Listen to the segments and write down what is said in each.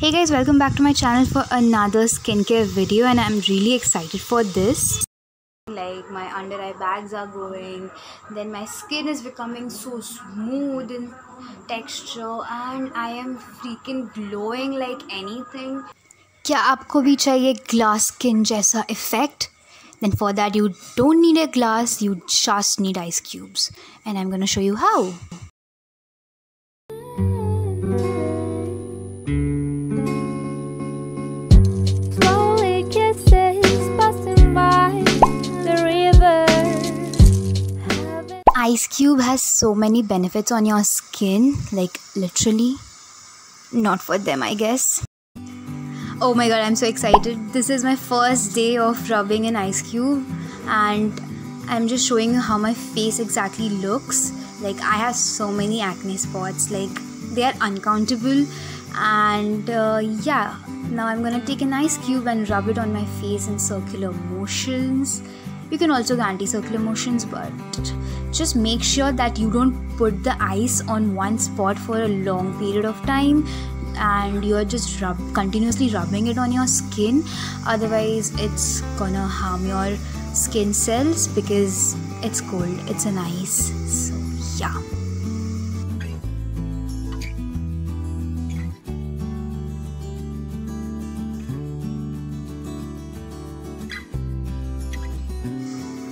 Hey guys, welcome back to my channel for another skincare video, and I'm really excited for this. Like, my under eye bags are growing, then my skin is becoming so smooth in texture, and I am freaking glowing like anything. क्या आपको भी चाहिए glass skin जैसा effect? Then for that you don't need a glass, you just need ice cubes, and I'm gonna show you how. Ice cube has so many benefits on your skin, like literally, not for them I guess. Oh my god, I'm so excited. This is my first day of rubbing an ice cube and I'm just showing you how my face exactly looks. Like, I have so many acne spots, like they are uncountable, and yeah, now I'm gonna take an ice cube and rub it on my face in circular motions. You can also do anti-circular motions, but just make sure that you don't put the ice on one spot for a long period of time and you're just continuously rubbing it on your skin, otherwise it's gonna harm your skin cells because it's cold, it's an ice, so yeah.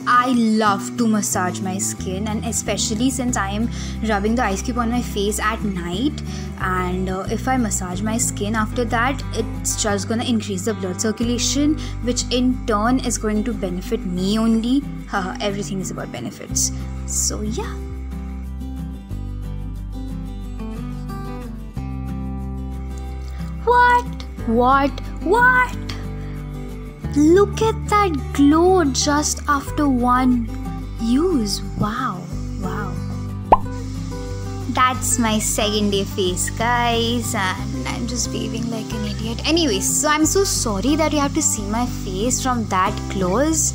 I love to massage my skin, and especially since I am rubbing the ice cube on my face at night, and if I massage my skin after that, it's just gonna increase the blood circulation, which in turn is going to benefit me only. Haha, everything is about benefits. So yeah. What? What? What? Look at that glow just after one use. Wow, wow. That's my second day face, guys, and I'm just waving like an idiot. Anyways, so I'm so sorry that you have to see my face from that close.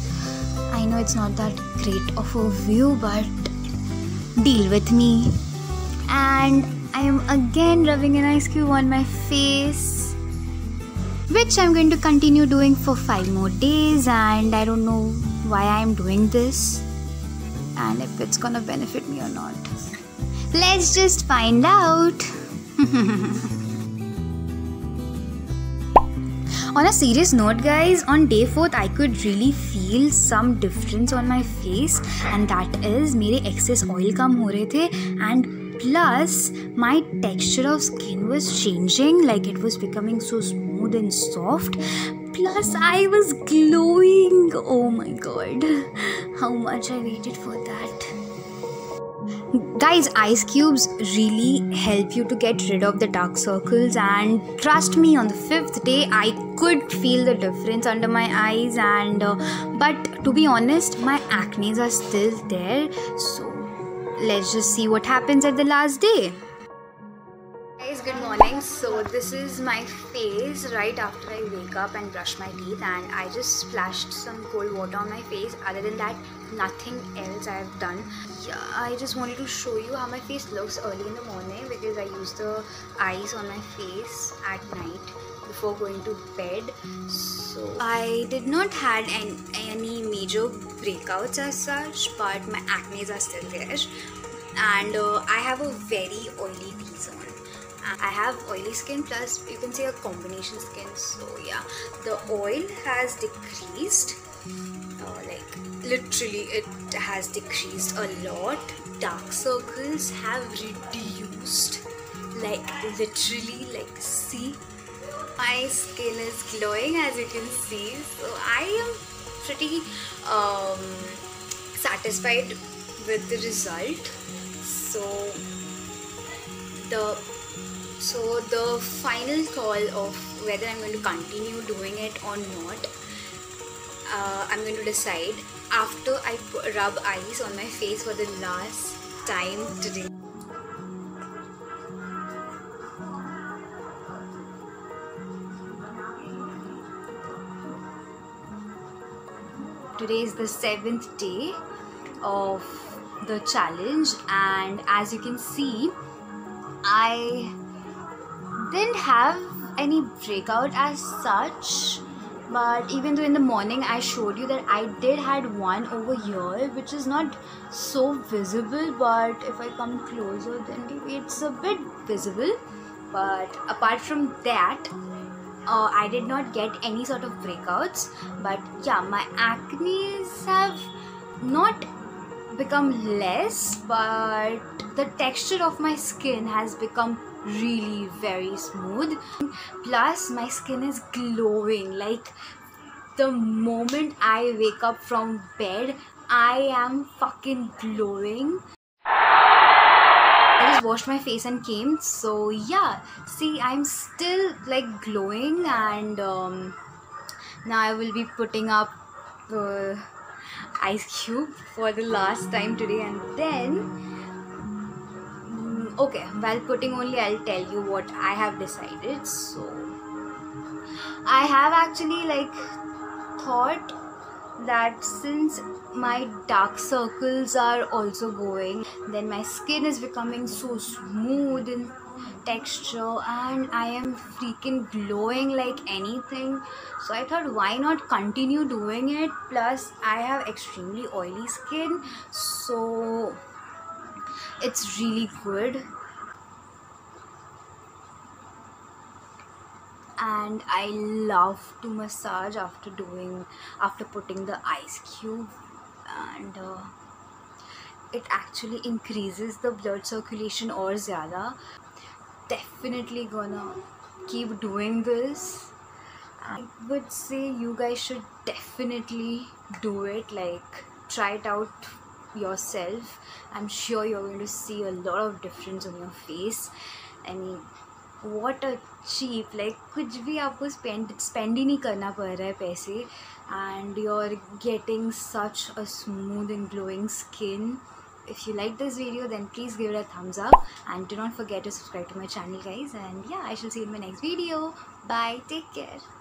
I know it's not that great of a view, but deal with me. And I am again rubbing an ice cube on my face, which I'm going to continue doing for 5 more days, and I don't know why I'm doing this and if it's gonna benefit me or not. Let's just find out. On a serious note guys, on day 4th I could really feel some difference on my face, and that is mere excess oil kam ho rahe the, and plus my texture of skin was changing, like it was becoming so smooth and soft, plus I was glowing. Oh my god, how much I waited for that. Guys, ice cubes really help you to get rid of the dark circles, and trust me, on the 5th day I could feel the difference under my eyes, and but to be honest my acnes are still there, so let's just see what happens at the last day. Guys, good morning. So this is my face right after I wake up and brush my teeth, and I just splashed some cold water on my face. Other than that, nothing else I have done. Yeah, I just wanted to show you how my face looks early in the morning because I use the ice on my face at night before going to bed. So I did not had any major breakouts as such, but my acnes are still there, and I have a very oily T-zone. I have oily skin plus you can say a combination skin, so yeah, the oil has decreased, like literally it has decreased a lot. Dark circles have reduced, like literally, like see, my skin is glowing as you can see, so I am pretty satisfied with the result. So the final call of whether I'm going to continue doing it or not, I'm going to decide after I rub ice on my face for the last time today. Today is the 7th day of the challenge, and as you can see I didn't have any breakout as such, but even though in the morning I showed you that I did had one over here, which is not so visible, but if I come closer then it's a bit visible. But apart from that, I did not get any sort of breakouts. But yeah, my acnes have not become less, but the texture of my skin has become really very smooth. Plus my skin is glowing. Like the moment I wake up from bed, I am fucking glowing. I just washed my face and came, so yeah, see, I'm still like glowing. And now I will be putting up ice cube for the last time today, and then okay, while putting only I'll tell you what I have decided. So I have actually like thought that since my dark circles are also going, then my skin is becoming so smooth in texture and I am freaking glowing like anything. So I thought, why not continue doing it? Plus I have extremely oily skin, so it's really good. And I love to massage after putting the ice cube, and it actually increases the blood circulation or zyada. Definitely gonna keep doing this. I would say you guys should definitely do it, like try it out yourself. I'm sure you're going to see a lot of difference on your face. I mean, what a cheap, like kuch bhi aapko spend hi nahi karna pad raha hai paise, and you're getting such a smooth and glowing skin. If you like this video, then please give it a thumbs up and do not forget to subscribe to my channel, guys. And yeah, I shall see you in my next video. Bye, take care.